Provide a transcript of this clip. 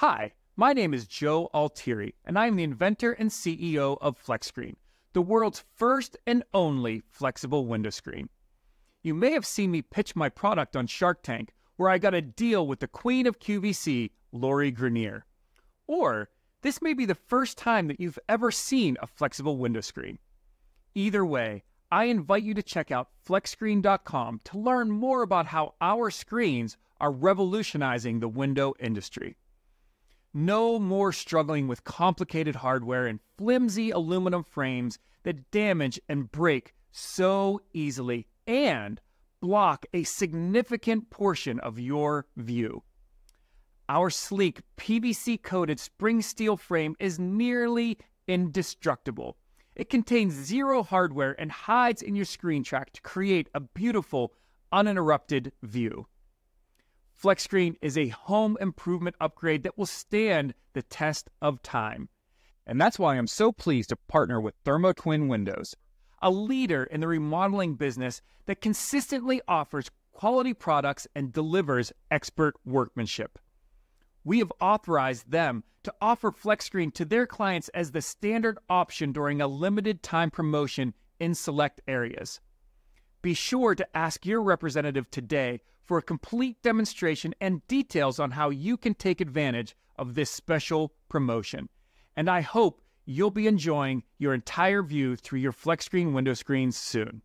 Hi, my name is Joe Altieri, and I'm the inventor and CEO of FlexScreen, the world's first and only flexible window screen. You may have seen me pitch my product on Shark Tank, where I got a deal with the queen of QVC, Lori Greiner. Or this may be the first time that you've ever seen a flexible window screen. Either way, I invite you to check out FlexScreen.com to learn more about how our screens are revolutionizing the window industry. No more struggling with complicated hardware and flimsy aluminum frames that damage and break so easily and block a significant portion of your view. Our sleek PVC-coated spring steel frame is nearly indestructible. It contains zero hardware and hides in your screen track to create a beautiful, uninterrupted view. FlexScreen is a home improvement upgrade that will stand the test of time. And that's why I'm so pleased to partner with Thermo Twin Windows, a leader in the remodeling business that consistently offers quality products and delivers expert workmanship. We have authorized them to offer FlexScreen to their clients as the standard option during a limited time promotion in select areas. Be sure to ask your representative today for a complete demonstration and details on how you can take advantage of this special promotion. And I hope you'll be enjoying your entire view through your FlexScreen window screens soon.